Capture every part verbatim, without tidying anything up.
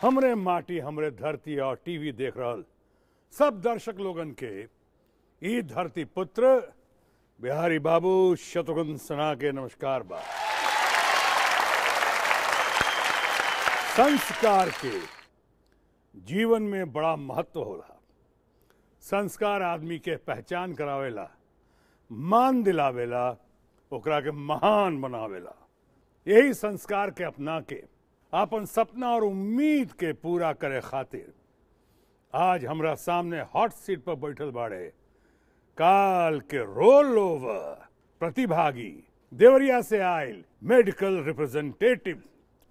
हमरे माटी हमरे धरती और टीवी देख रहल सब दर्शक लोगन के ई धरती पुत्र बिहारी बाबू शत्रुघ्न सिन्हा के नमस्कार बा। संस्कार के जीवन में बड़ा महत्व होला। संस्कार आदमी के पहचान करावेला, मान दिलावेला, ओकरा के महान बनावेला। यही संस्कार के अपना के आपन सपना और उम्मीद के पूरा करे खातिर आज हमरा सामने हॉट सीट पर बैठल बाड़े काल के रोल ओवर प्रतिभागी देवरिया से आयल मेडिकल रिप्रेजेंटेटिव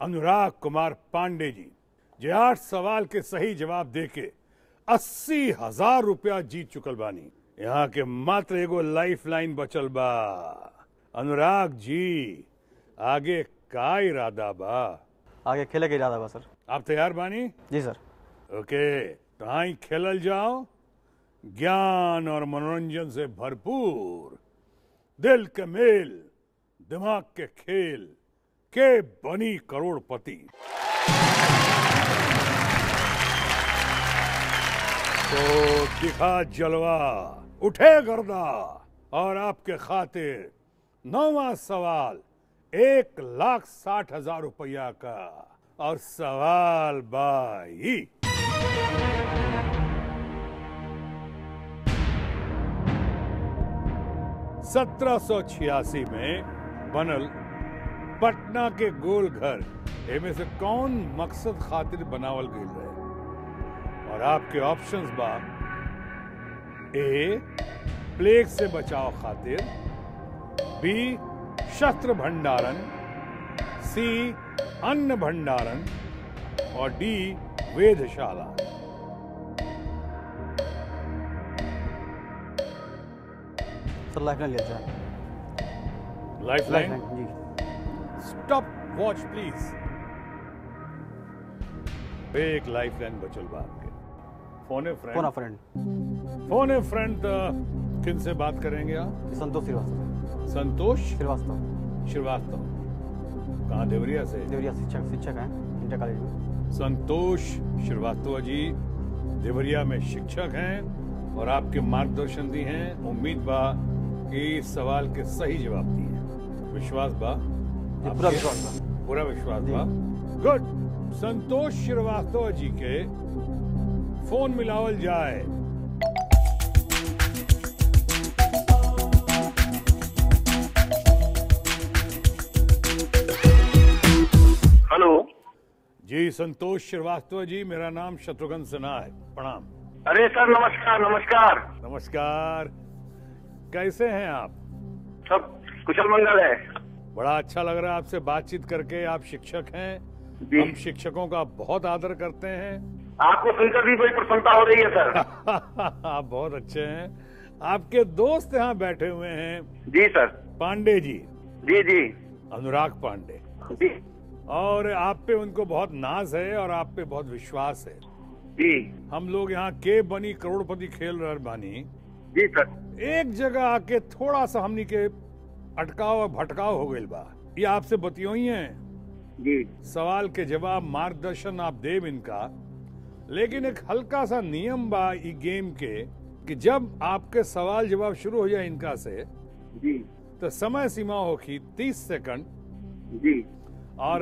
अनुराग कुमार पांडे जी, जे आठ सवाल के सही जवाब देके अस्सी हजार रुपया जीत चुकल बानी। यहाँ के मात्र एगो लाइफ लाइन बचल बा। अनुराग जी, आगे का इरादा बा? आगे खेले के इरादा बा सर। आप तैयार बानी? जी सर। ओके, तो हाँ खेलल जाओ। ज्ञान और मनोरंजन से भरपूर दिल के मेल दिमाग के खेल के बनी करोड़पति। तो दिखा जलवा, उठे गर्दा, और आपके खातिर नौवां सवाल एक लाख साठ हजार रुपया का। और सवाल बाई, सत्रह सौ छियासी में बनल पटना के गोल घर एमे से कौन मकसद खातिर बनावल गई रहे? और आपके ऑप्शंस बा, ए प्लेग से बचाव खातिर, बी शस्त्र भंडारण, सी अन्न भंडारण, और डी वेधशाला। सर लाइफ लाइन लेते हैं। Life line ji. Stop watch please. एक लाइफ लाइन बचल बा आपके। Phone a friend. Phone a friend. Phone a friend किन से बात करेंगे आप? संतोष श्रीवास्तव। संतोष श्रीवास्तव। श्रीवास्तव कहाँ? देवरिया से। देवरिया शिक्षक शिक्षक हैं इंटर कॉलेज में। संतोष श्रीवास्तव जी देवरिया में शिक्षक हैं और आपके मार्गदर्शन दी हैं। उम्मीद बा कि सवाल के सही जवाब दिए हैं। विश्वास बा? पूरा विश्वास बा। पूरा विश्वास बा। गुड। संतोष श्रीवास्तव जी के फोन मिलावल जाए। जी संतोष श्रीवास्तव जी, मेरा नाम शत्रुघ्न सिन्हा है। प्रणाम। अरे सर नमस्कार। नमस्कार नमस्कार। कैसे हैं आप? सब कुशल मंगल है। बड़ा अच्छा लग रहा है आपसे बातचीत करके। आप शिक्षक हैं, हम शिक्षकों का बहुत आदर करते हैं। आपको सुनकर भी बड़ी प्रसन्नता हो रही है सर। आप बहुत अच्छे हैं। आपके दोस्त यहाँ बैठे हुए हैं। जी सर। पांडे जी। जी जी अनुराग पांडे जी। और आप पे उनको बहुत नाज है और आप पे बहुत विश्वास है जी। हम लोग यहाँ के बनी करोड़पति खेल रहे बानी जी सर। एक जगह आके थोड़ा सा हमनी के अटकाव और भटकाव हो गए बा। ये आपसे बतियों ही हैं जी। सवाल के जवाब मार्गदर्शन आप देव इनका, लेकिन एक हल्का सा नियम बा ई गेम के कि जब आपके सवाल जवाब शुरू हो जाए इनका से जी, तो समय सीमा होगी तीस सेकंड जी। और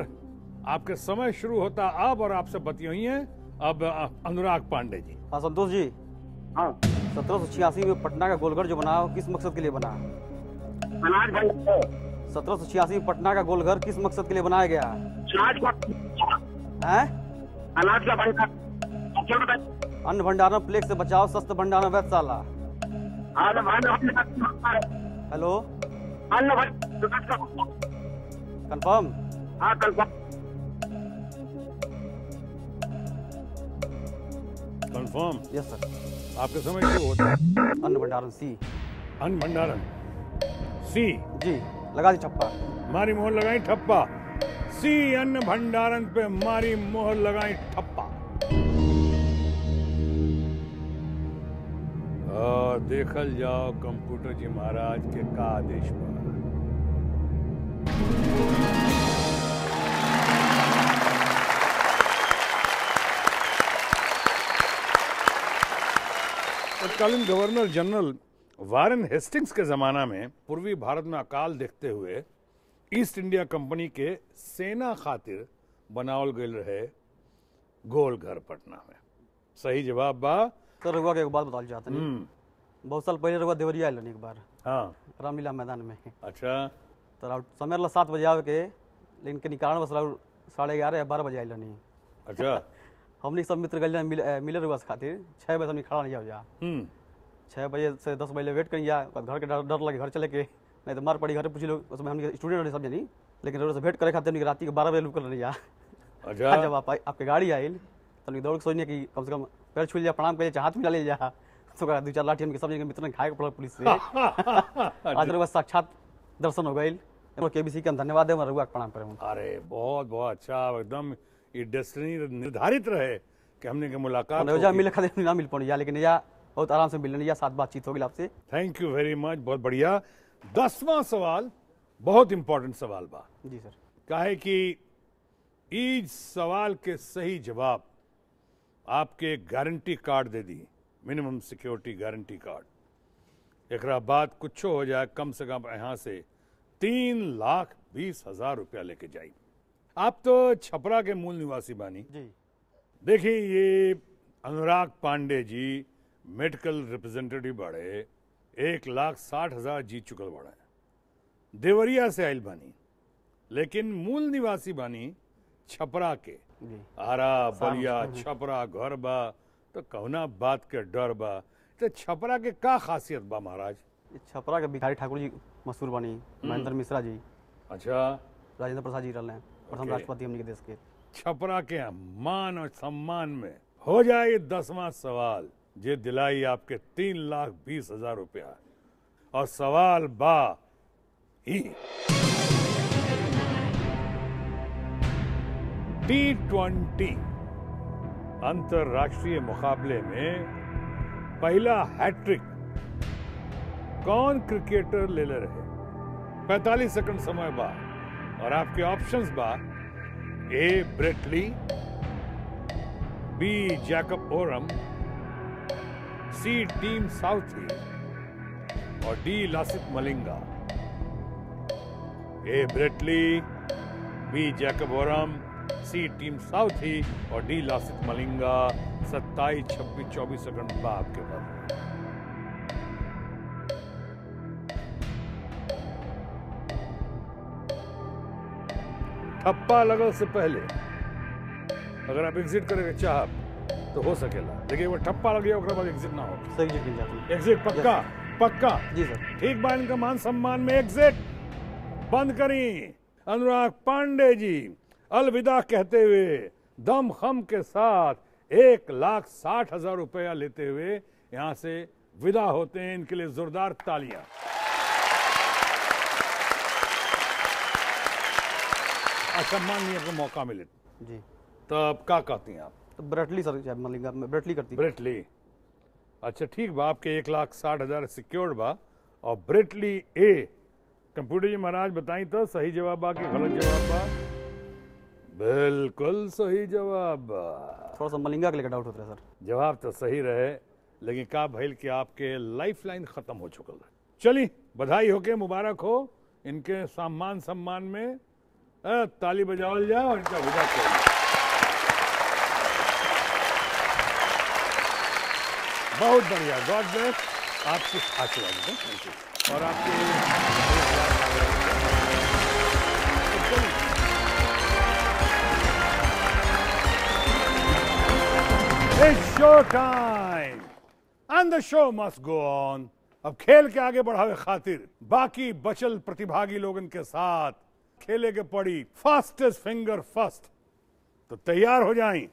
आपके समय शुरू होता अब। और आपसे बतियों ही हैं अब अनुराग पांडे जी। हाँ संतोष जी। हाँ सत्रह सौ छियासी में पटना का गोलघर जो बना किस मकसद के लिए बना? सत्रह सौ छियासी में पटना का गोलघर किस मकसद के लिए बनाया गया? अनाज का भंडारण, अन्न भंडारण, प्लेग से बचाव, शस्त्र भंडारण, वेधशाला। Hello confirm? हाँ कंफर्म। Yes sir. आपके समय क्यों होता है? अन्न भंडारण सी। अन्न भंडारण सी जी। लगा दी ठप्पा। मारी मोहर लगाई ठप्पा। सी अन्न भंडारण पे मारी मोहर लगाई ठप्पा। और देखल जाओ कंप्यूटर जी महाराज के का आदेश पर। तत्कालीन गवर्नर जनरल वारेन हेस्टिंग्स के ज़माना में पूर्वी भारत में अकाल देखते हुए ईस्ट इंडिया कंपनी के सेना खातिर बनावल गए रहे गोल घर पटना में। सही जवाब बा। सर रुआ के एक बात बताल जाता है, बहुत साल पहले रुआ देवरिया आयल एक बार, हाँ, रामलीला मैदान में। अच्छा। तो समय रहा सात बजे आवे के, लेकिन के कारण बस रहा साढ़े ग्यारह या बारह बजे आयल नहीं। अच्छा। हमने सब मित्र गलिया मिले रुआ से खातिर छः बजे हमने खड़ा नहीं हो जा, छः बजे से दस बजे वेट करिया, घर के डर लगे घर चले के, नहीं तो मार पड़ी घर पूछी लोग, उसमें हम स्टूडेंट नहीं समझे नहीं, लेकिन रोड से भेंट करे खाते रात के बारह बजे लुक कर जा। अच्छा। जब आप आपके गाड़ी आई तो दौड़ के सोचने की कम से कम पैर छू लिया, प्रणाम कर हाथ मिला ले जा, तो दो चार लाठी हम सब मित्र ने खाए पड़ा पुलिस से। आज रोज साक्षात दर्शन हो गए, केबीसी के हम धन्यवाद है, रुआ के प्रणाम करें। अरे बहुत बहुत अच्छा, एकदम ये डेस्टिनी निर्धारित रहे कि हमने के मुलाकात हो जा, मिले खातिर ना मिल पड़ी या, लेकिन या बहुत आराम से मिलने या साथ बातचीत हो गई आपसे। थैंक यू वेरी मच, बहुत बढ़िया। दसवां सवाल बहुत इंपॉर्टेंट सवाल बा जी सर, काहे कि इस सवाल के सही जवाब आपके गारंटी कार्ड दे दी, मिनिमम सिक्योरिटी गारंटी कार्ड। एकरा बाद कुछ हो जाए कम से कम यहाँ से तीन लाख बीस हजार रुपया लेके जाई। आप तो छपरा के मूल निवासी बानी जी। देखिए ये अनुराग पांडे जी मेडिकल रिप्रेजेंटेटिव बढ़े, एक लाख साठ हजार जीत चुकल बड़ा है, देवरिया से आयल बानी, लेकिन मूल निवासी बानी छपरा के। आरा बलिया छपरा घर बा तो कहना बात के डर बा, तो छपरा के का खासियत बा महाराज? छपरा के भिखारी ठाकुर जी मशहूर बानी, महेंद्र मिश्रा जी। अच्छा। राजेंद्र प्रसाद जी रहे प्रथम राष्ट्रपति हमने के देश के। छपरा के मान और सम्मान में हो जाए दसवां सवाल, जे दिलाई आपके तीन लाख बीस हजार रुपया। और सवाल बा ही टी ट्वेंटी अंतरराष्ट्रीय मुकाबले में पहला हैट्रिक कौन क्रिकेटर ले ले रहे? पैंतालीस सेकंड समय बा और आपके ऑप्शंस बा, A Brett Lee, B Jacob Oram, C Tim Southee और D Lasith Malinga. A Brett Lee, B Jacob Oram, C Tim Southee और डी लासित मलिंगा। सत्ताईस छब्बीस चौबीस सेकंड बाद के बाद ठप्पा लगल से पहले अगर आप एग्जिट करेंगे चाह तो हो सकेला, लेकिन वो ठप्पा लग गया बाद एग्जिट ना हो। सही जाती। एग्जिट पक्का पक्का जी सर। ठीक बा, इनका मान सम्मान में एग्जिट बंद करी। अनुराग पांडे जी अलविदा कहते हुए दम खम के साथ एक लाख साठ हजार रुपया लेते हुए यहाँ से विदा होते हैं। इनके लिए जोरदार तालियां। असम्मानीय को मौका मिले जी, तब क्या कहती हैं आप? तो ब्रेटली सर, मलिंगा ब्रेटली करती ब्रेटली। अच्छा ठीक बा, आपके एक लाख साठ हजार सिक्योर्ड बा और ब्रेटली ए। कंप्यूटर जी महाराज बताई तो सही जवाब बा कि गलत जवाब बा? बिल्कुल सही जवाब बा। थोड़ा सा मलिंगा के लेकर डाउट होता है सर। जवाब तो सही रहे, लेकिन का भइल कि आपके लाइफ लाइन खत्म हो चुकल है। चलिए बधाई होके, मुबारक हो, इनके सम्मान सम्मान में ताली बजावल जाए और इनका विदा कर। बहुत बढ़िया, गॉड ब्लेस, आपके आशीर्वाद है। Thank you. और आपके it's show time and the show must go on. अब खेल के आगे बढ़ावे खातिर बाकी बचल प्रतिभागी लोगन के साथ खेले के पड़ी फास्टेस्ट फिंगर फर्स्ट। तो तैयार हो जाएं,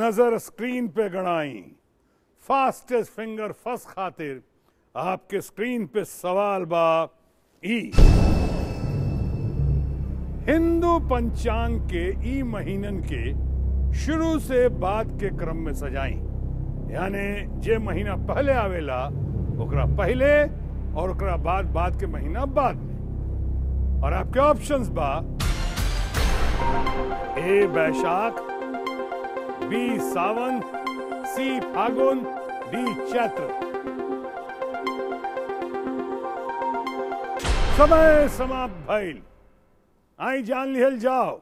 नजर स्क्रीन पे गणाई। फास्टेस्ट फिंगर फर्स्ट खातिर आपके स्क्रीन पे सवाल बा ई, हिंदू पंचांग के ई महीनन के शुरू से बाद के क्रम में सजाई, यानी जे महीना पहले आवेला ओकरा पहले और ओकरा बाद बाद के महीना बाद में। और आपके ऑप्शंस बा, A Baishakh, B Sawan, C Phagun, D छात्र। समय समाप्त भइल। आई जान लिहल जाओ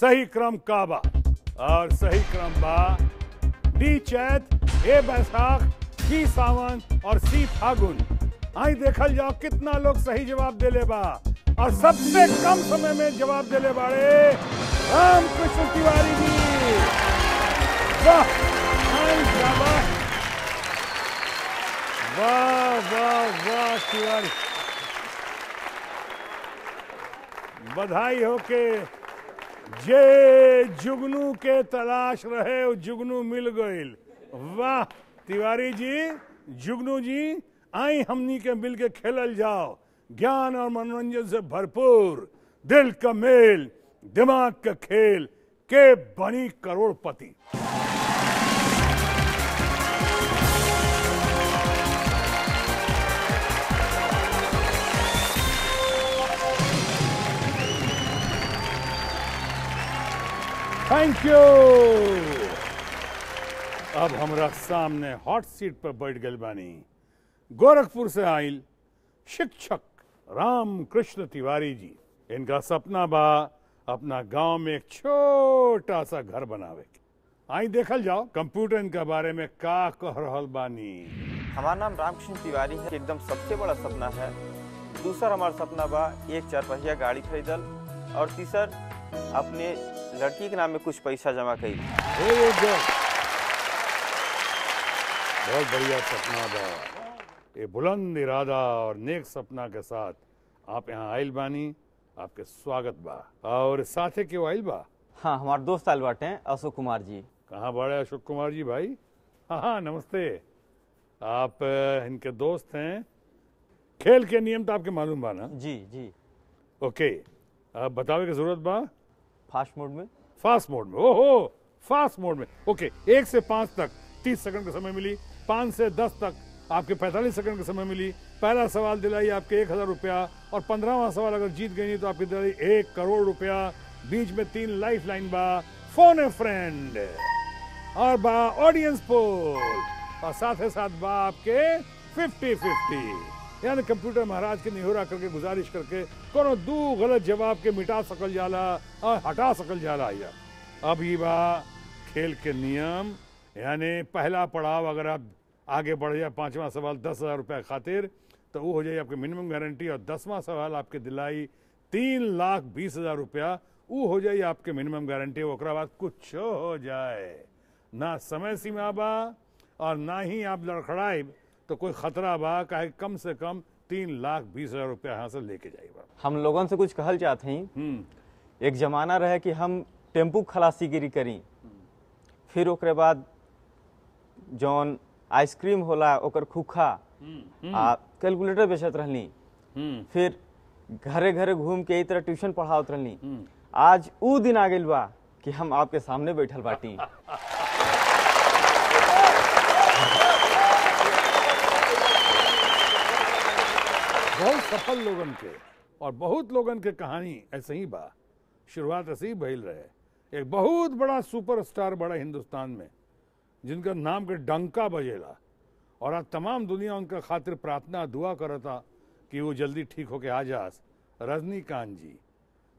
सही क्रम का बा और सही क्रम बा डी चैत, ए बैसाख, सी सावन और सी फागुन। आई देखल जाओ कितना लोग सही जवाब देले बा और सबसे कम समय में जवाब देले बाड़े राम कृष्ण तिवारी जी। वाह वाह वाह वाह तिवारी, बधाई हो के जे जुगनू के तलाश रहे वो जुगनू मिल गईल। वाह तिवारी जी, जुगनू जी, आई हमनी के मिल के खेलल जाओ। ज्ञान और मनोरंजन से भरपूर दिल का मेल, दिमाग का खेल, के बनी करोड़पति। Thank you. अब हमरा सामने हॉट सीट पर बैठ गए बानी गोरखपुर से आइल शिक्षक राम कृष्ण तिवारी जी। इनका सपना बा अपना गांव में एक छोटा सा घर बनावे के। आई देखल जाओ कंप्यूटर इनके बारे में का कह रहल बानी। हमारा नाम रामकृष्ण तिवारी है। एकदम सबसे बड़ा सपना है। दूसरा हमारा सपना बा एक चार पहिया गाड़ी खरीदल और तीसरा अपने लड़की के नाम में कुछ पैसा जमा करी। बहुत बढ़िया सपना बा। ये बुलंद इरादा और नेक सपना के साथ आप यहाँ आयल बानी, आपके स्वागत बा। और साथे क्यों आयल बा? हाँ, हमारे दोस्त आयल बाटे अशोक कुमार जी। कहाँ बाड़े अशोक कुमार जी भाई? हाँ हाँ नमस्ते। आप इनके दोस्त हैं। खेल के नियम तो आपके मालूम बा ना? जी जी। ओके, आप बतावे की जरूरत बा? फास्ट मोड में। फास्ट मोड में, ओहो फास्ट मोड में। ओके, एक से पाँच तक तीस सेकंड का समय मिली, पाँच से दस तक आपके पैंतालीस सेकंड का समय मिली। पहला सवाल दिलाई आपके एक हज़ार रुपया और पंद्रहवां सवाल अगर जीत गई तो आपकी दिलाई एक करोड़ रुपया। बीच में तीन लाइफ लाइन बा, फोन ए फ्रेंड और बा ऑडियंस पोल और साथ ही साथ बा आपके फिफ्टी फिफ्टी यानी कंप्यूटर महाराज के निहोरा करके गुजारिश करके कोनो दू गलत जवाब के मिटा सकल जाला और हटा सकल जाला। या अब ये बा खेल के नियम यानी पहला पड़ाव। अगर आप आगे बढ़ जाए पाँचवा सवाल दस हज़ार रुपये खातिर तो वो हो जाए आपके मिनिमम गारंटी और दसवां सवाल आपके दिलाई तीन लाख बीस हज़ार रुपया, वो हो जाए आपके मिनिमम गारंटी। ओकरा बाद कुछ हो जाए ना समय सीमा बा और ना ही आप लड़खड़ाइब तो कोई खतरा बा। काहे कम से कम तीन लाख बीस हजार रुपया यहाँ से लेके जाइबा। हम लोगों से कुछ कहल चाहते हैं। एक जमाना रहे कि हम टेम्पू खलासीगिरी करी, फिर ओकरे बाद जौन आइसक्रीम होला ओकर खुखा आ कैलकुलेटर बेचत रहनी, फिर घरे घरे घूम के इस तरह ट्यूशन पढ़ावत रहनी। आज उ दिन आ गइल बा कि हम आपके सामने बैठल बाटी। बहुत सफल लोगन के और बहुत लोगन के कहानी ऐसे ही बा। शुरुआत ऐसे ही भइल रहे। एक बहुत बड़ा सुपरस्टार बड़ा हिंदुस्तान में जिनका नाम के डंका बजेला और आज तमाम दुनिया उनका खातिर प्रार्थना दुआ करता कि वो जल्दी ठीक होके आ जास, रजनीकांत जी।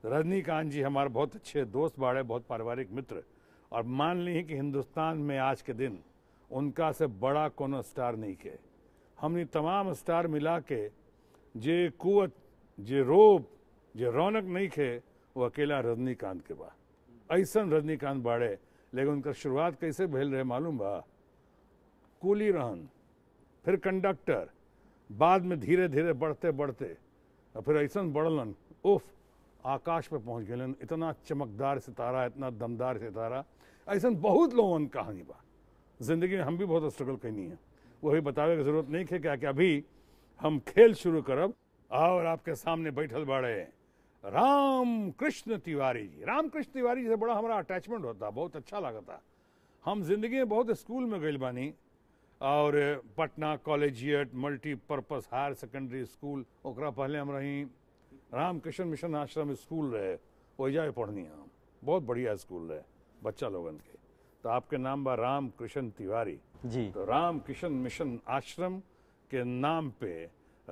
रजनीकांत जी हमारे बहुत अच्छे दोस्त बाड़े, बहुत पारिवारिक मित्र और मान ली कि हिंदुस्तान में आज के दिन उनका से बड़ा कोनो स्टार नहीं के। हमने तमाम स्टार मिला के जे कुवत, जे रोब, जे रौनक नहीं खे, वो अकेला रजनीकांत के बा। ऐसन रजनीकांत बाड़े, लेकिन उनका शुरुआत कैसे भेल रहे मालूम बा? कूली रहन, फिर कंडक्टर, बाद में धीरे धीरे बढ़ते बढ़ते और फिर ऐसन बढ़लन, उफ आकाश पर पहुंच गए। इतना चमकदार सितारा, इतना दमदार सितारा। ऐसा बहुत लोगों की कहानी बा। जिंदगी में हम भी बहुत स्ट्रगल करनी है। वही बतावे की जरूरत नहीं है क्या कि अभी हम खेल शुरू करब और आपके सामने बैठल बाड़े राम कृष्ण तिवारी जी। राम कृष्ण तिवारी जी से बड़ा हमारा अटैचमेंट होता, बहुत अच्छा लगता। हम जिंदगी में बहुत स्कूल में गइल बानी और Patna collegiate multipurpose higher secondary school, ओकरा पहले हम रही रामकृष्ण मिशन आश्रम स्कूल रहे, वही जाए पढ़नी हम। बहुत बढ़िया स्कूल रहे बच्चा लोगन के। तो आपके नाम बा राम कृष्ण तिवारी जी। तो राम कृष्ण मिशन आश्रम के नाम पे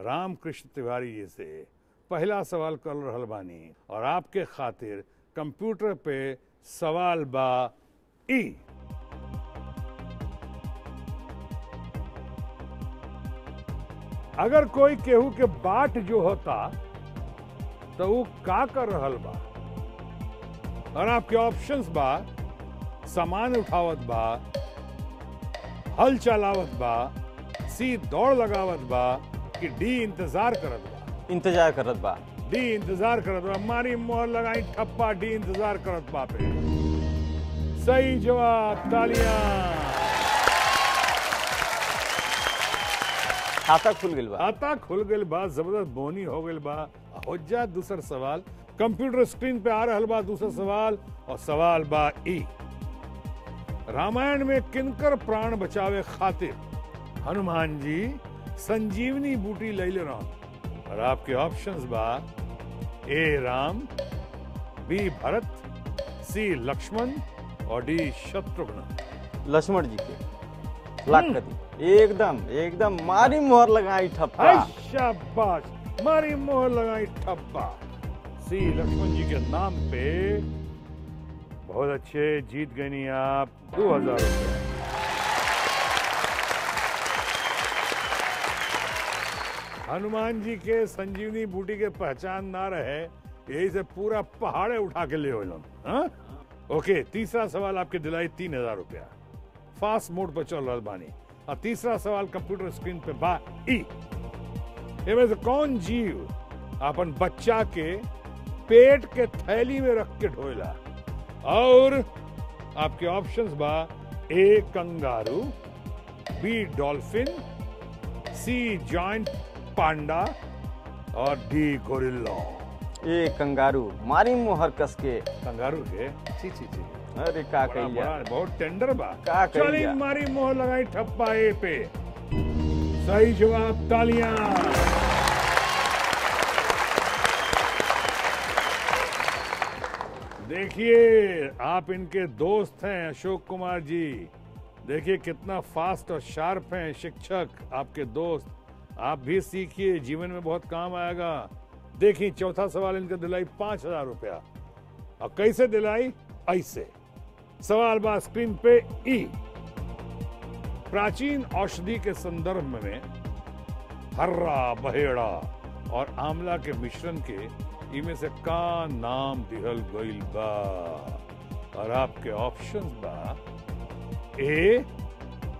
राम कृष्ण तिवारी जी से पहला सवाल कर रहल बानी और आपके खातिर कंप्यूटर पे सवाल बा ई। अगर कोई केहू के बाट जो होता तो वो का कर रहल बा और आपके ऑप्शंस बा सामान उठावत बा, हल चलावत बा, सी दौड़ लगावत बा कि डी इंतजार करत बा। इंतजार करत बा, डी इंतजार करत बा। मारी मोहर लगाई ठप्पा डी इंतजार करत बा पे। सही जवाब, तालियां। आता खुल गइल बा, आता खुल गइल बा, जबरदस्त बोनी हो गइल बा। हो जा दूसरा सवाल। कंप्यूटर स्क्रीन पे आ रहल बा दूसरा सवाल और सवाल बा ई। रामायण में किनकर प्राण बचावे खातिर हनुमान जी संजीवनी बूटी लैले रहन और आपके ऑप्शंस बा A Ram, B Bharat, C Lakshman और डी शत्रुघ्न। लक्ष्मण जी के लाख कदी एकदम एकदम मारी मोहर लगाई ठप्पा। शाबाश, मारी मोहर लगाई ठप्पा। सी लक्ष्मण जी के नाम पे बहुत अच्छे, जीत गई आप दो हजार रुपये। हनुमान जी के संजीवनी बूटी के पहचान ना रहे, यही से पूरा पहाड़े उठा के ले हाँ? ओके, तीसरा सवाल आपके दिलाई तीन हजार रुपया। फास्ट मोड पर चल रहा बानी और तीसरा सवाल कंप्यूटर स्क्रीन पे बा ई। एमे से कौन जीव अपन बच्चा के पेट के थैली में रख के ढोयला और आपके ऑप्शंस बा A kangaroo, B dolphin, C joint panda और डी गोरिल्ला। ए कंगारू, मारी मोहर कस के कंगारू के ची ची ची। अरे का कहिया, बहुत टेंडर बा। चलिए मारी मोहर लगाई ठप्पा ए पे। सही जवाब, तालियां। देखिए आप इनके दोस्त हैं अशोक कुमार जी। देखिए कितना फास्ट और शार्प हैं शिक्षक आपके दोस्त। आप भी सीखिए, जीवन में बहुत काम आएगा। देखिए चौथा सवाल इनके दिलाई पाँच हजार रुपया और कैसे दिलाई, ऐसे। सवाल बात स्क्रीन पे ई। प्राचीन औषधि के संदर्भ में हर्रा, बहेड़ा और आंवला के मिश्रण के इमे से का नाम दिहल गइल बा और आपके ऑप्शंस बा ए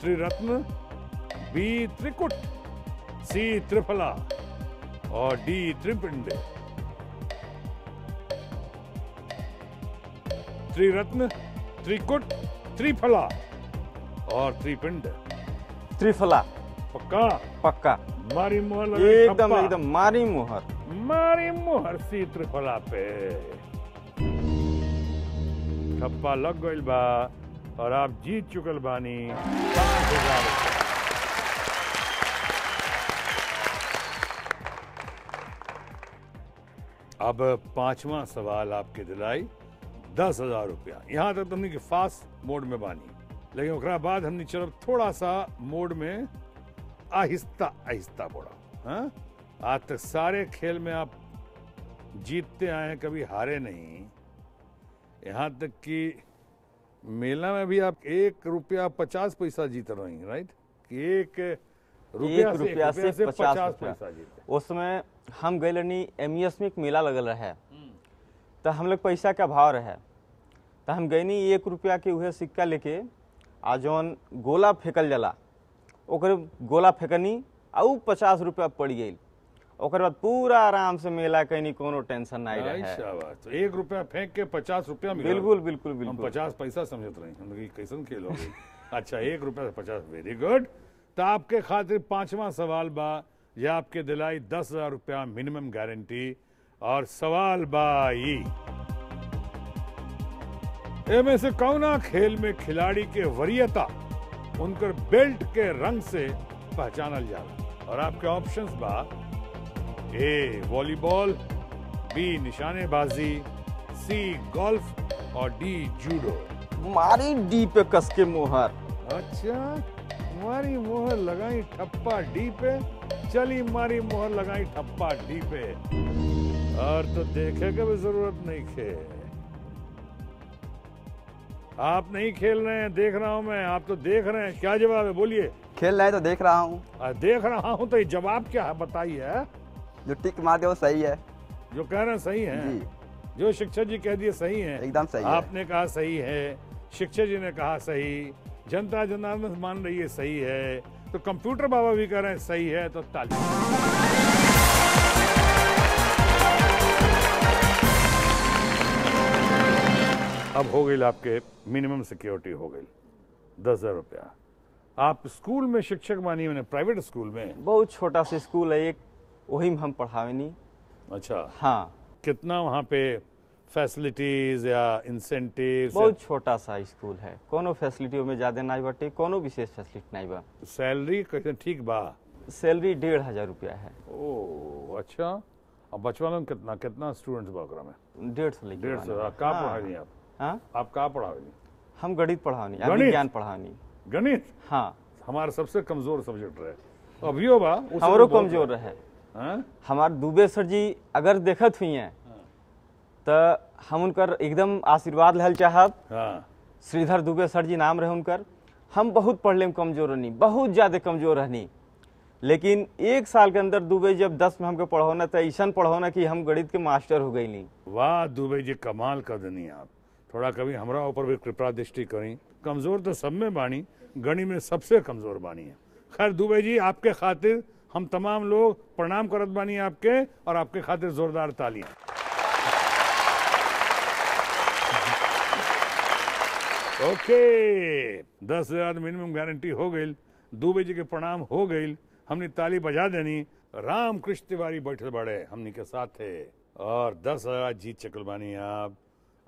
त्रिरत्न, बी त्रिकुट, सी त्रिफला और डी त्रिपिंडे। त्रिरत्न, त्रिकुट, त्रिफला और त्रिपिंड। त्रिफला पक्का? पक्का, मारी मोहर एकदम एकदम, मारी मोहर मारी मोहर सी त्रिफला पे ठप्पा लग गइल बा और आप जीत चुकल बानी पाँच हजार। अब पांचवा सवाल आपके दिलाई दस हजार रुपया। यहाँ तक तो हमने कि फास्ट मोड में बानी, लेकिन उसके बाद हमने चलो थोड़ा सा मोड में आहिस्ता आहिस्ता बोला। हाँ, आज तक सारे खेल में आप जीतते आए हैं, कभी हारे नहीं। यहाँ तक कि मेला में भी आप एक रुपया पचास पैसा जीत रहे हैं, राइट? कि एक रुपया से, रुपया से, से पचास, पचास पैसा जीते। उसमें हम गए रहनी, एमईएस में एक मेला लगल रहे तो हम लोग पैसा का भाव रहे तो हम गए नहीं एक रुपया के वह सिक्का लेके आ जौन गोला फेंकल जला, ओकर गोला फेंकनी और पचास रुपया पड़ गई। ओकर बाद पूरा आराम से मेला कहीं कोनो टेंशन नहीं रहे। तो एक रुपया फेंक के पचास रुपया मिला। बिल्कुल बिल्कुल बिल्कुल, हम पचास पैसा समझत रहे हम कि कैसन खेल हो। अच्छा, एक रुपया पचास, वेरी गुड। तो आपके खातिर पांचवा सवाल बा, यह आपके दिलाई दस हजार रुपया मिनिमम गारंटी और सवाल बा ई। एमे से कौना खेल में खिलाड़ी के वरीयता उनकर बेल्ट के रंग से पहचानल जाला और आपके ऑप्शंस बा ए वॉलीबॉल, बी निशानेबाजी, सी गोल्फ और डी जूडो। मारी डी पे कस के मोहर। अच्छा मारी मोहर लगाई ठप्पा डी पे, चली मारी मोहर लगाई ठप्पा डी पे, और तो देखे की भी जरूरत नहीं खे। आप नहीं खेल रहे हैं, देख रहा हूँ मैं। आप तो देख रहे हैं, क्या जवाब है बोलिए? खेल रहे तो देख रहा हूँ। देख रहा हूँ तो ये जवाब क्या है बताइए? जो टिक मार दिया वो सही है, जो कह रहे हैं सही है, जो शिक्षक जी कह दिए सही है, एकदम सही। आपने है। कहा सही है, शिक्षक जी ने कहा सही, जनता जनार्दन मान रही है सही है, तो कंप्यूटर बाबा भी कह रहे हैं सही है, तो ताली। अब हो गई आपके मिनिमम सिक्योरिटी हो गई दस हजार रुपया। आप स्कूल में शिक्षक मानिए मैंने, प्राइवेट स्कूल में, बहुत छोटा सा स्कूल है एक, वही में हम पढ़ावे नहीं। अच्छा हाँ, कितना वहाँ पे फैसिलिटीज या इंसेंटिव? बहुत या... छोटा सा स्कूल है, कोनो फैसिलिटी में ज्यादा नहीं बटे, कोनो विशेष फैसिलिटी नहीं बा। सैलरी कैसे ठीक बा? सैलरी डेढ़ हजार रुपया है। ओ अच्छा, अब बचवा लोग कितना कितना स्टूडेंट्स बागरा में? डेढ़ सौ। डेढ़ सौ कहाँ पढ़ा रही आप? हाँ? आप कहाँ पढ़ावनी? हम गणित पढ़ावनी, विज्ञान पढ़ावनी। गणित हाँ हमारा सबसे कमजोर सब्जेक्ट रहे, अभी हमारो कमजोर रहे। हमारे दुबे सर जी अगर देखत हुई हैं तो हम उनकर एकदम आशीर्वाद लहल चाहब। हाँ। श्रीधर दुबे सर जी नाम रहे उनकर। हम बहुत पढ़ने में कमजोर रहनी, बहुत ज्यादा कमजोर रहनी, लेकिन एक साल के अंदर दुबे जब दस में हमको पढ़ाना था, ऐसा पढ़ाना कि हम गणित के मास्टर हो गई। नहीं वाह दुबे जी कमाल कर देनी आप, थोड़ा कभी हमरा ऊपर भी कृपा दृष्टि करी। कमजोर तो सब में बानी, गणित में सबसे कमजोर बानी है। खैर दुबे जी आपके खातिर हम तमाम लोग प्रणाम करत बानी आपके, और आपके खातिर जोरदार तालियां। ओके दस हजार मिनिमम गारंटी हो गई, दुबे जी के प्रणाम हो गई, हमने ताली बजा देनी। राम कृष्ण तिवारी बैठे बड़े हमने के साथ थे और दस हजार जीत चकल बानी आप।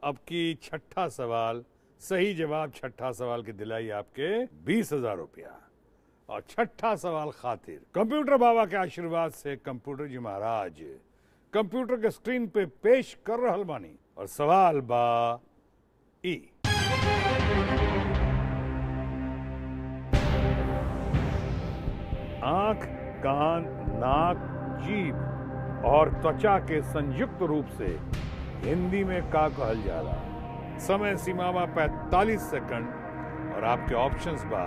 अब की छठा सवाल, सही जवाब छठा सवाल की दिलाई आपके बीस हजार रुपया। और छठा सवाल खातिर कंप्यूटर बाबा के आशीर्वाद से कंप्यूटर जी महाराज कंप्यूटर के स्क्रीन पे पेश कर रहल बानी। और सवाल बा ई, आंख, कान, नाक, जीभ और त्वचा के संयुक्त रूप से हिंदी में का कहल जाला? समय सीमा बा पैंतालीस सेकंड, और आपके ऑप्शंस बा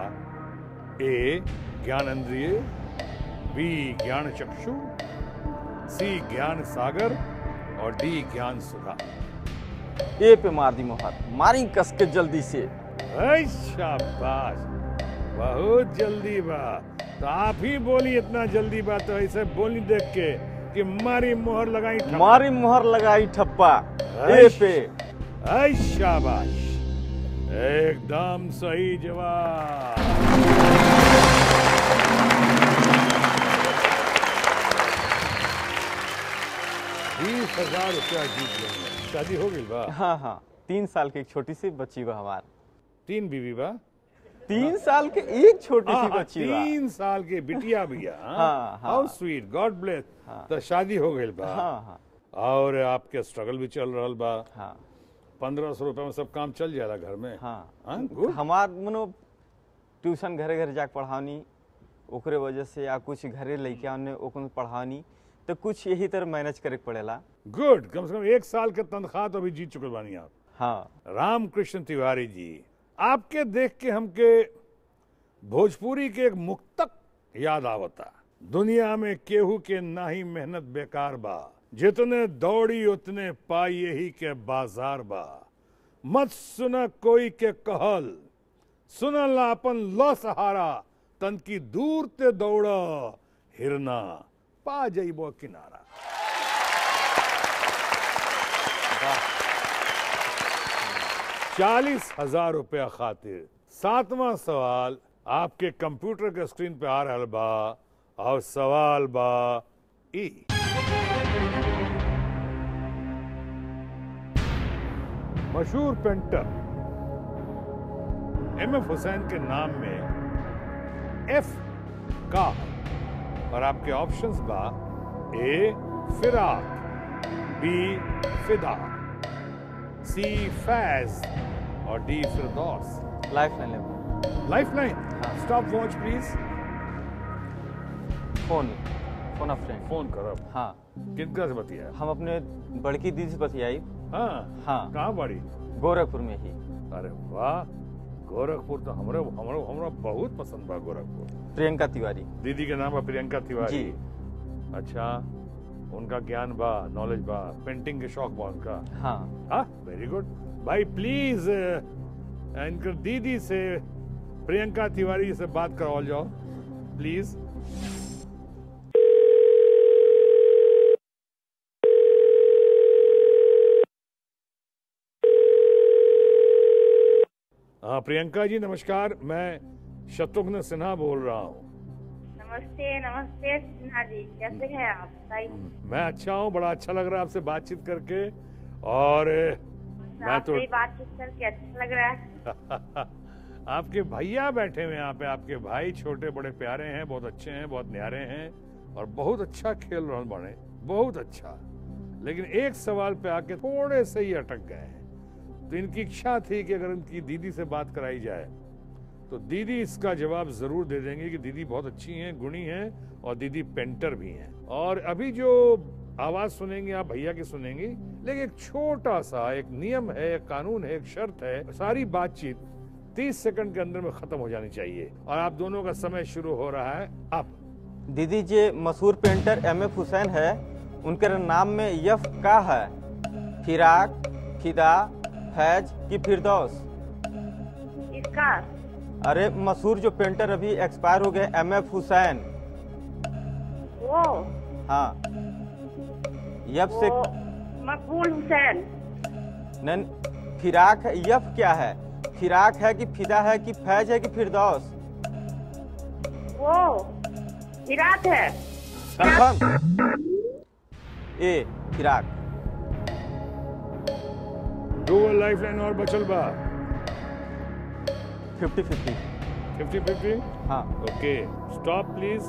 ए ज्ञानेंद्रिय, बी ज्ञान चक्षु, सी ज्ञान सागर और डी ज्ञान सुधा। ए पे मार दी मोहर, मारी कस के जल्दी से। शाबाश, बहुत जल्दी बा। तो आप ही बोली इतना जल्दी बा, तो ऐसे बोली देख के कि मारी मोहर लगाई ठप्पा। मारी मोहर लगाई ठप्पा ए पे। ऐ शाबाश, एकदम सही जवाब। बीस हजार रुपया जीत गए। शादी हो गई बा? हाँ हाँ, तीन साल की एक छोटी सी बच्ची बा हमार। तीन बीवी बा? तीन साल के एक छोटी सी बच्ची, तीन साल के बिटिया भैया। How sweet, God bless. तो शादी हो गई बा। हाँ, हाँ। और आपके स्ट्रगल भी चल रहा बा। हाँ। पंद्रह सौ रुपए में सब काम चल जाला घर में। हाँ। हमार मनो ट्यूशन घरे घरे जाके पढ़ानी ओकरे वजह से, या कुछ घरे लड़किया ने ओकन पढ़ानी, तो कुछ यही तरह मैनेज करे पड़ेला। गुड, कम से कम एक साल के तनख्वाह तो अभी जीत चुके बानी आप। हाँ। रामकृष्ण तिवारी जी, आपके देख के हमके भोजपुरी के एक मुक्तक याद आवता, दुनिया में केहू के नाही मेहनत बेकार बा, जितने दौड़ी उतने पाई यही के बाजार बा, मत सुना कोई के कहल, सुनला अपन लो सहारा, तन की दूर ते दौड़ा हिरना पा जइबो किनारा। चालीस हजार रुपया खातिर सातवां सवाल आपके कंप्यूटर के स्क्रीन पे आ रहा बा। और सवाल बा ई, मशहूर पेंटर एम एफ हुसैन के नाम में एफ का? और आपके ऑप्शंस बा ए फिराक, बी फिदा, सी फैज और D for dogs. Lifeline. Lifeline. Stop watch please. Phone phone of friend. Phone करो। हाँ किनका से बतिया? हम अपने बड़की दीदी से बतियाई। हाँ हाँ कहाँ बड़ी? गोरखपुर में ही। अरे वाह, गोरखपुर तो हमरे हमरे हमरा बहुत पसंद बा गोरखपुर। प्रियंका तिवारी। दीदी के नाम है प्रियंका तिवारी जी। अच्छा, उनका ज्ञान बा, नॉलेज बा, पेंटिंग के शौक बा उनका। हाँ हाँ वेरी गुड। भाई प्लीज इनके दीदी से प्रियंका तिवारी से बात करवाओ जाओ प्लीज। हाँ प्रियंका जी नमस्कार, मैं शत्रुघ्न सिन्हा बोल रहा हूँ। नमस्ते नमस्ते सिन्हा जी, कैसे हैं आप? मैं अच्छा हूँ, बड़ा अच्छा लग रहा है आपसे बातचीत करके। और मैं तो बातचीत करके अच्छा लग रहा है। आपके भैया बैठे हुए हैं यहाँ पे, आपके भाई छोटे बड़े प्यारे हैं, बहुत अच्छे हैं, बहुत न्यारे हैं और बहुत अच्छा खेल रहे बने, बहुत अच्छा। लेकिन एक सवाल पे आके थोड़े से ही अटक गए हैं। तो इनकी इच्छा थी कि अगर इनकी दीदी से बात कराई जाए तो दीदी इसका जवाब जरूर दे देंगे कि दीदी बहुत अच्छी हैं, गुणी हैं और दीदी पेंटर भी हैं। और अभी जो आवाज़ सुनेंगे आप भैया की सुनेंगे, लेकिन एक छोटा सा एक नियम है, एक कानून है, एक शर्त है, सारी बातचीत तीस सेकंड के अंदर में ख़त्म हो जानी चाहिए। और आप दोनों का समय शुरू हो रहा है अब। दीदी जी मशहूर पेंटर एम एफ हुसैन है, उनके नाम में यफ का है, फिराक, फिदा, फैज की फिरदौस। इसका अरे मशहूर जो पेंटर अभी एक्सपायर हो गए एम एफ हुसैन, वो हाँ यफ से मकबूल हुसैन। नहीं फिराक है, यफ क्या है? फिराक है कि फिदा है कि फैज है कि फिरदौस? वो फिराक है। कंफर्म ए फिराक। दो लाइफलाइन और बचल बा। Fifty fifty. Fifty fifty? हाँ। Okay stop please.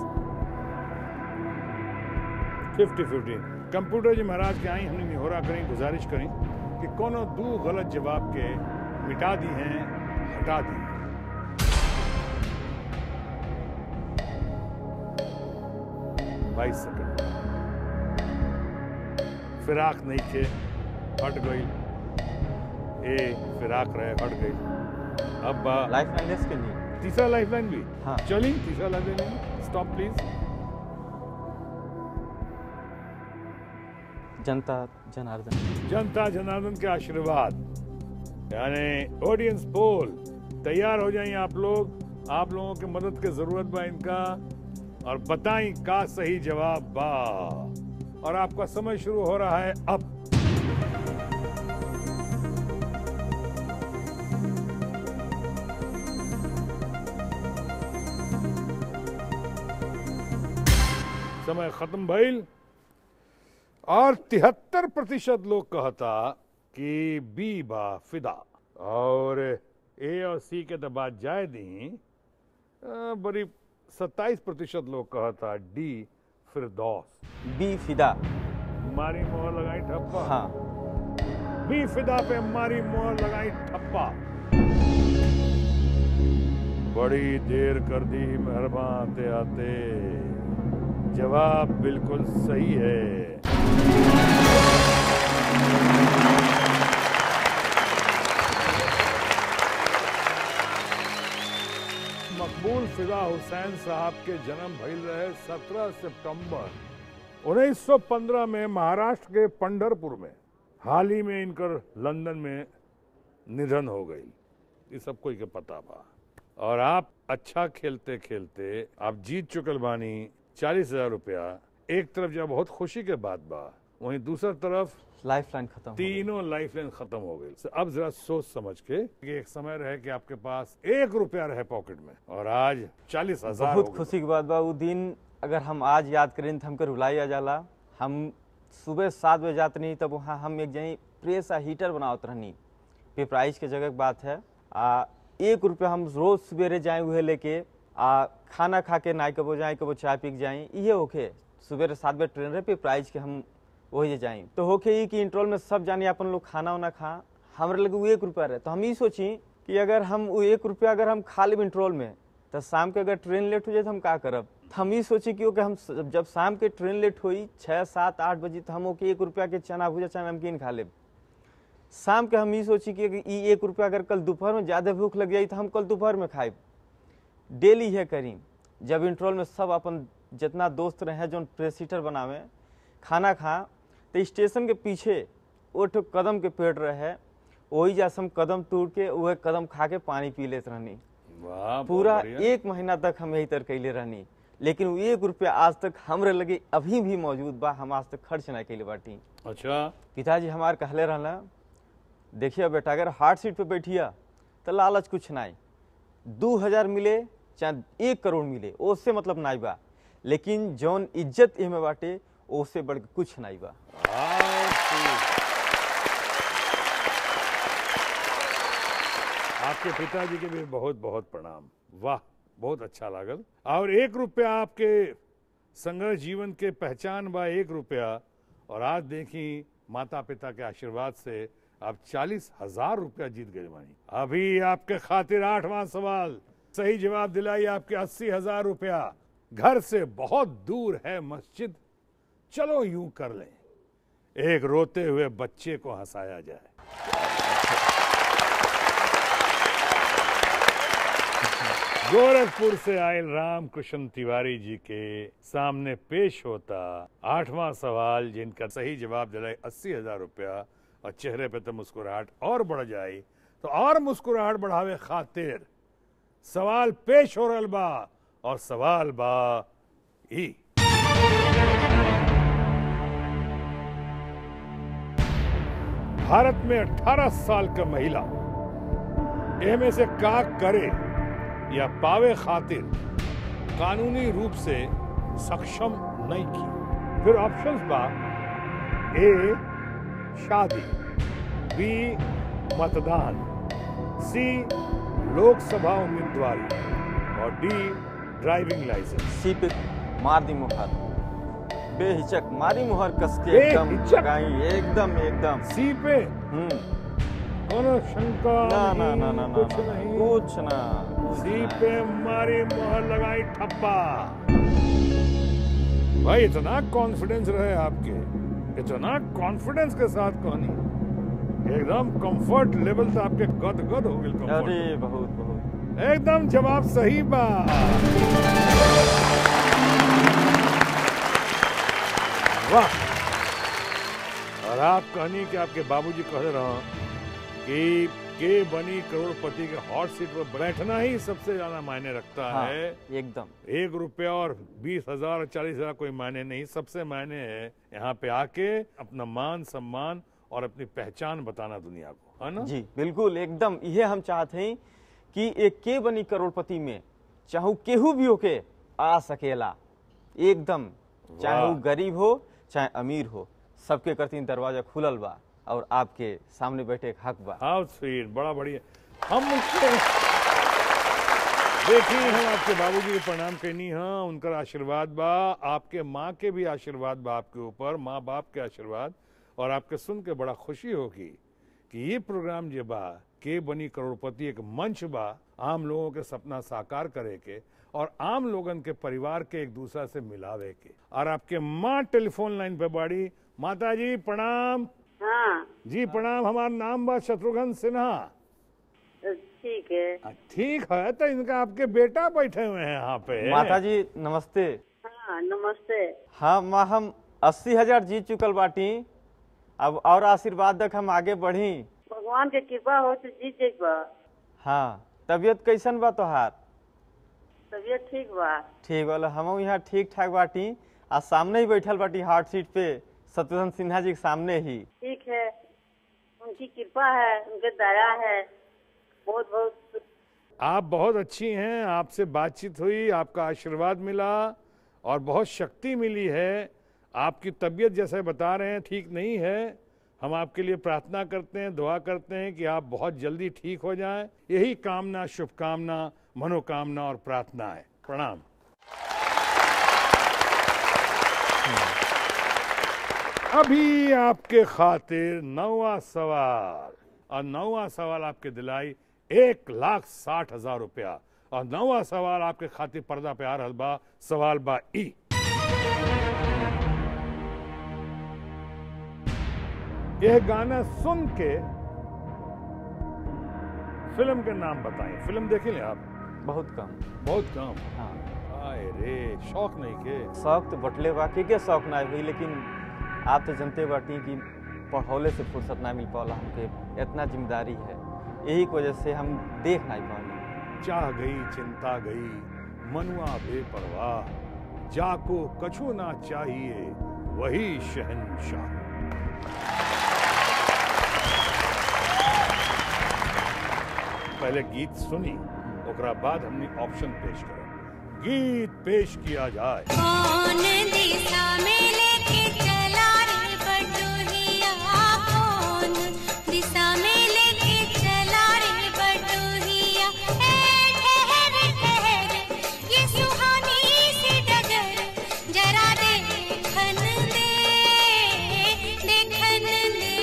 Fifty fifty. Computer जी महाराज के आई हमने निहोरा करी, गुजारिश करी कि कोनो दो गलत जवाब के मिटा दी हैं, हटा दी। बाईस सेकंड। फिराक नहीं थे, हट गई। ए फिराक रहे, हट गई। अब लाइफलाइन के लिए तीसरा लाइफलाइन भी। हाँ चलिए तीसरा लाइफलाइन। Stop please. जनता जनार्दन। जनता जनार्दन के आशीर्वाद यानी ऑडियंस पोल। तैयार हो जाइए आप लोग, आप लोगों की मदद की जरूरत बा इनका। और बताएं का सही जवाब बा। और आपका समय शुरू हो रहा है अब। समय खत्म भइल। और तिहत्तर प्रतिशत लोग कहता कि बी बा फिदा, और ए और सी के दबाद जाए दी। बड़ी सत्ताईस प्रतिशत लोग कहता डी फिरदौस। बी फिदा। मारी मोहर लगाई ठप्पा। हाँ बी फिदा पे मारी मोहर लगाई ठप्पा। बड़ी देर कर दी मेहरबान आते आते। जवाब बिल्कुल सही है। मकबूल फिदा हुसैन साहब के जन्म भइल रहे सत्रह सितंबर उन्नीस सौ पंद्रह में महाराष्ट्र के पंढरपुर में। हाल ही में इनकर लंदन में निधन हो गई, ये सब कोई के पता बा। और आप अच्छा खेलते खेलते आप जीत चुकल बानी चालीस हजार रुपया। एक तरफ जब बहुत खुशी के बात बा, वहीं दूसरी तरफ लाइफलाइन खत्म, तीनों लाइफलाइन खत्म हो गई। अब जरा सोच समझ के कि एक समय रहे कि आपके पास एक रुपया रहे पॉकेट में और आज चालीस हजार। बहुत खुशी की बात बा। वो दिन अगर हम आज याद करें तो हमको रुलाया जाला। हम सुबह सात बजे जाते नहीं, तब वहाँ हम एक जनी प्रेस आ हीटर बनावत रहनी। पे प्राइस के जगह बात है। आ, एक रुपया हम रोज सवेरे जाए हुए लेके आ खाना खा के नाई कबो जाए कबो चाय पी के जाए। ये होके सुबह सात बजे ट्रेन पे प्राइज के हम वही जाए तो होके ये कि इंट्रोल में सब जानी अपन लोग खाना वाना खा। हमारे लगे वो एक रुपया रहे, तो हम ये सोची कि अगर हम वो एक रुपया अगर हम खा लेब इंट्रोल में तो शाम के अगर ट्रेन लेट हो जाए तो हम क्या करब। हम ये सोची कि ओके हम जब शाम के ट्रेन लेट हुई छः सात आठ बजे तो हम ओके एक रुपया के चना भुजा चना नमकीन खा लेब। शाम के हम ये सोची कि ये एक रुपया अगर कल दोपहर में ज़्यादा भूख लग जाए तो हम कल दोपहर में खाएब। डेली यह करी जब इंट्रोल में सब अपन जितना दोस्त रहे जो प्रेसिटर बनावे खाना खा तो स्टेशन के पीछे वो ठो कदम के पेड़ रहे, वही जैसे हम कदम तोड़ के वह कदम खा के पानी पी लेते रहनी। पूरा एक महीना तक हम यही तर कैले रहनी, लेकिन वो एक रुपया आज तक हमरे लगे अभी भी मौजूद बा, हम आज तक खर्च ना कैले बाटी। अच्छा पिताजी हमारे कहले रहना, देखिए बेटा अगर हार्ड सीट पे बैठिया तो लालच कुछ ना, दो हजार मिले चाहे एक करोड़ मिले उससे मतलब ना बा, लेकिन जौन इज्जत इमें बाटे उससे बढ़ कुछ ना बा। आपके पिताजी के भी बहुत बहुत प्रणाम। वाह बहुत अच्छा लागल। और एक रुपया आपके संघर्ष जीवन के पहचान बा एक रुपया, और आज देखी माता पिता के आशीर्वाद से आप चालीस हजार रुपया जीत गए बानी। अभी आपके खातिर आठवां सवाल सही जवाब दिलाई आपके अस्सी हजार रुपया। घर से बहुत दूर है मस्जिद, चलो यूं कर लें एक रोते हुए बच्चे को हंसाया जाए। गोरखपुर से आए राम कृष्ण तिवारी जी के सामने पेश होता आठवां सवाल, जिनका सही जवाब दिलाए अस्सी हजार रुपया और चेहरे पे तो मुस्कुराहट और बढ़ जाए, तो और मुस्कुराहट बढ़ावे खातिर सवाल पेश हो रहा बा, और सवाल बा ई भारत में अठारह साल का महिला एम से का करे या पावे खातिर कानूनी रूप से सक्षम नहीं की। फिर ऑप्शंस बा ए शादी, बी मतदान, सी लोकसभा उम्मीदवारी और डी ड्राइविंग लाइसेंस। सी पे मार दी मुहर, बेहिचक मारी मुहर कसके एकदम एकदम एकदम सी पे। हम्म कोनो शंका ना ना ना ना कुछ नहीं कुछ ना सी पे मारी मोहर लगाई ठप्पा। भाई इतना कॉन्फिडेंस रहे आपके, इतना कॉन्फिडेंस के साथ कहानी एकदम कंफर्ट लेवल था आपके गद गद हो गए। अरे बहुत बहुत एकदम जवाब सही बा। वाह। और आप कहानी कि आपके बाबूजी कह रहे कि के बनी करोड़पति के हॉट सीट पर बैठना ही सबसे ज्यादा मायने रखता हाँ, है एकदम। एक रुपया और बीस हजार और चालीस हजार कोई मायने नहीं, सबसे मायने है यहाँ पे आके अपना मान सम्मान और अपनी पहचान बताना दुनिया को, है ना जी। बिल्कुल एकदम ये हम चाहते हैं कि एक के बनी करोड़पति में चाहे केहू भी होके आ सकेला एकदम, चाहे वो गरीब हो चाहे अमीर हो, सबके करती दरवाजा खुलल बा और आपके सामने बैठे एक हक बा। हाउ स्वीट, बड़ा बढ़िया। हम देखिए हम आपके बाबूजी के प्रणाम कहनी हाँ, उनका आशीर्वाद बा, आपके माँ के भी आशीर्वाद बा आपके ऊपर, माँ बाप के आशीर्वाद। और आपके सुन के बड़ा खुशी होगी कि ये प्रोग्राम जो बा के बनी करोड़पति एक मंच बा आम लोगों के सपना साकार करे के और आम लोगन के परिवार के एक दूसरा से मिलावे के। और आपके माँ टेलीफोन लाइन पे बाड़ी। माता जी प्रणाम। हाँ। जी प्रणाम, हमारा नाम बा शत्रुघ्न सिन्हा। ठीक है ठीक है, तो इनका आपके बेटा बैठे हुए हैं यहाँ पे। माता जी नमस्ते। हाँ नमस्ते। हाँ माँ हम अस्सी हजार जीत चुकल बाटी, अब और आशीर्वाद तक हम आगे बढ़ी, भगवान के कृपा हो तो जीत जाएगा। हाँ तबियत कैसन बा तोहार? तबियत ठीक बा। ठीक बोला, हम यहाँ ठीक ठाक बाटी आ सामने ही बैठल बाटी हार्ड सीट पे शत्रुघ्न सिन्हा जी के सामने ही। ठीक है, उनकी कृपा है, उनके दया है, बहुत बहुत। आप बहुत अच्छी हैं, आपसे बातचीत हुई, आपका आशीर्वाद मिला और बहुत शक्ति मिली है। आपकी तबीयत जैसे बता रहे हैं ठीक नहीं है, हम आपके लिए प्रार्थना करते हैं, दुआ करते हैं कि आप बहुत जल्दी ठीक हो जाएं। यही कामना, शुभकामना, मनोकामना और प्रार्थना है। प्रणाम। अभी आपके खातिर नौवां सवाल और नौवां सवाल आपके दिलाई एक लाख साठ हजार रुपया। और नौवां सवाल आपके खातिर पर्दा प्यार हलबा सवाल बा ई। यह गाना सुन के फिल्म के नाम बताएं। फिल्म देखी ले आप? बहुत कम बहुत कम हाँ। आए रे शौक नहीं के शौक तो बटले बाकी के शौक ना हुई, लेकिन आप तो जनते बाटी कि पढ़ौले से फुर्सत ना मिल पाला हमके, इतना जिम्मेदारी है, यही वजह से हम देख नहीं पाले। चाह गई चिंता गई मनुआ बेपरवाह, जाको कछु ना चाहिए वही शहनशाह। पहले गीत सुनी, ओकरा बाद हमने ऑप्शन पेश करा। गीत पेश किया जाए। कौन दिशा में लेके चला रे बटुहिया, कौन दिशा में लेके चला रे बटुहिया, ठहर ठहर ये सुहानी सी डगर जरा देखन दे देखन दे।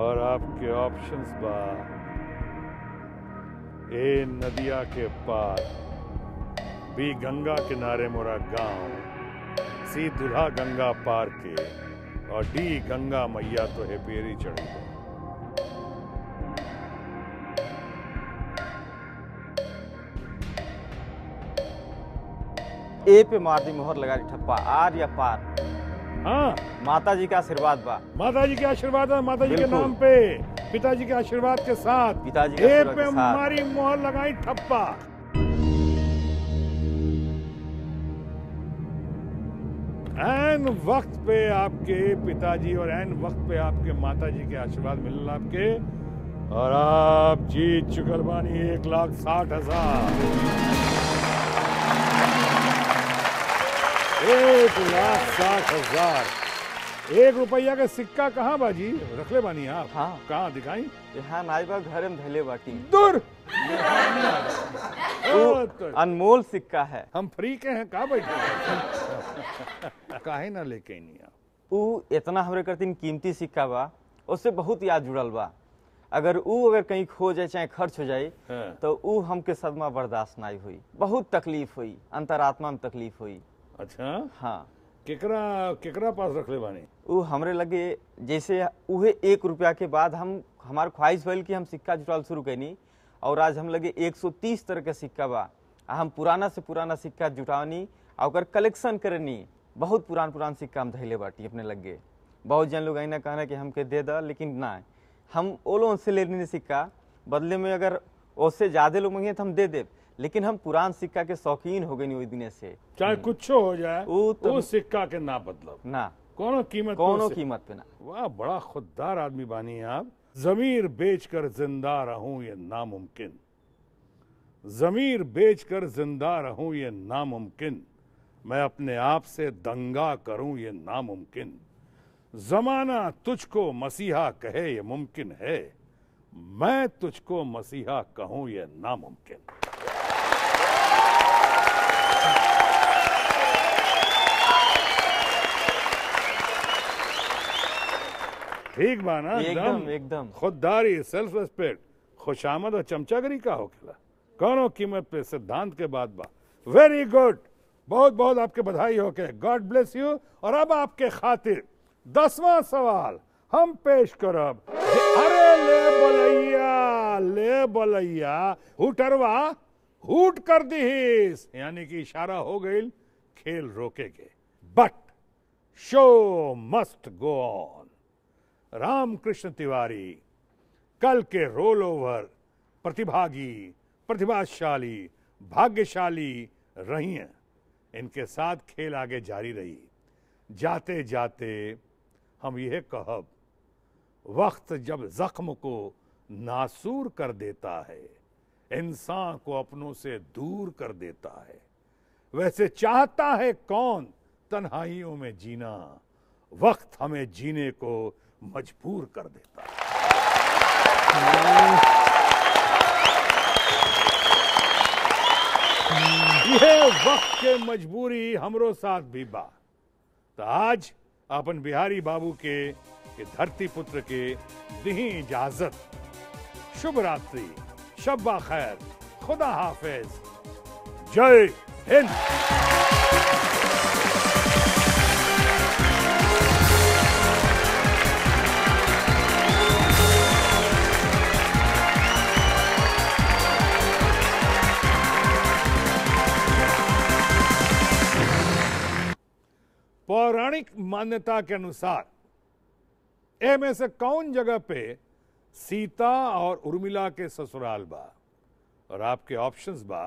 और आपके ऑप्शंस बा ए नदिया के पार, बी गंगा किनारे मोरा गांव, सी दुल्हा गंगा पार के, और डी गंगा मैया तो है पेरी चढ़ी। ए पे मार दी मोहर लगा दी ठप्पा, आर या पार। हाँ माता जी का आशीर्वाद बा, माता जी के आशीर्वाद है, माता जी के नाम पे पिताजी के आशीर्वाद के साथ पिताजी ए पे हमारी मोहर लगाई ठप्पा। एन वक्त पे आपके पिताजी और एन वक्त पे आपके माताजी के आशीर्वाद मिलल आपके, और आप जीत चुकल बानी एक लाख साठ हजार। एक लाख साठ हजार एक रुपया का सिक्का कहाँ बाजी रखले बानी आप? हाँ कहाँ दिखाई? यहाँ नाइबा घर में धले बाटी दूर तो अनमोल सिक्का है। हम फ्री के हैं कहाँ बैठे काहे ना लेके नहीं आप? वो इतना हमरे करतीन कीमती सिक्का बा, उससे बहुत याद जुड़ल बा। अगर वो अगर कहीं खो जाए चाहे खर्च हो जाए तो वो हमके सदमा बर्दाश्त नहीं हुई, बहुत तकलीफ हुई, अंतरात्मा में तकलीफ हुई। अच्छा हाँ केकरा केकरा पास रखले बानी? वो हमरे लगे जैसे उहे एक रुपया के बाद हम हमार ख्वाहिश भइल कि हम सिक्का जुटाल शुरू कैनी, और आज हम लगे एक सौ तीस तरह के सिक्का बा। हम पुराना से पुराना सिक्का जुटावनी और कलेक्शन करनी, बहुत पुरान पुरान सिक्का हम धैले बाटी अपने लगे। बहुत जन लोग अना कहना कि हमके दे दा, लेकिन ना हम वो लोन से लेने सिक्का, बदले में अगर उससे ज़्यादा लोग मंगे तो हम दे देव, लेकिन हम पुरान सिक्का के शौकीन हो गए नहीं दिन से, चाहे कुछ हो जाए वो तो वो सिक्का के ना बदलब ना, कोनो कीमत कोनो कीमत पे ना। वाह बड़ा खुददार आदमी बानी आप। जमीर बेचकर जिंदा रहूं ये नामुमकिन, जमीर बेचकर जिंदा रहूं ये नामुमकिन, मैं अपने आप से दंगा करूं ये नामुमकिन, जमाना तुझको मसीहा कहे ये मुमकिन है, मैं तुझको मसीहा कहूं ये नामुमकिन। ठीक बाना एकदम एकदम खुददारी, सेल्फ रिस्पेक्ट, खुशामद और चमचागिरी का होखेला, कौनो कीमत पे सिद्धांत के बाद बा। वेरी गुड, बहुत बहुत आपके बधाई होके, गॉड ब्लेस यू। और अब आपके खातिर दसवां सवाल हम पेश करब। अरे ले बोलैया ले बोलैया हुटरवा हुट कर दीस, यानी कि इशारा हो गई खेल रोके के, but show must go on. Ramakrishna Tiwari कल के रोल ओवर प्रतिभागी प्रतिभाशाली भाग्यशाली रही हैं, इनके साथ खेल आगे जारी रही। जाते जाते हम यह कहब, वक्त जब जख्म को नासूर कर देता है, इंसान को अपनों से दूर कर देता है, वैसे चाहता है कौन तन्हाइयों में जीना, वक्त हमें जीने को मजबूर कर देता है। ये वक्त के मजबूरी हमरो साथ भी बा। तो आज अपन बिहारी बाबू के, के धरती पुत्र के दही इजाजत। शुभ रात्रि, शब्बा खैर, खुदा हाफिज, जय हिंद। पौराणिक मान्यता के अनुसार एमे से कौन जगह पे सीता और उर्मिला के ससुराल बा, और आपके ऑप्शंस बा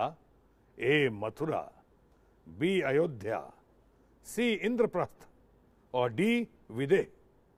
A Mathura, B Ayodhya, C Indraprastha और डी विदेह।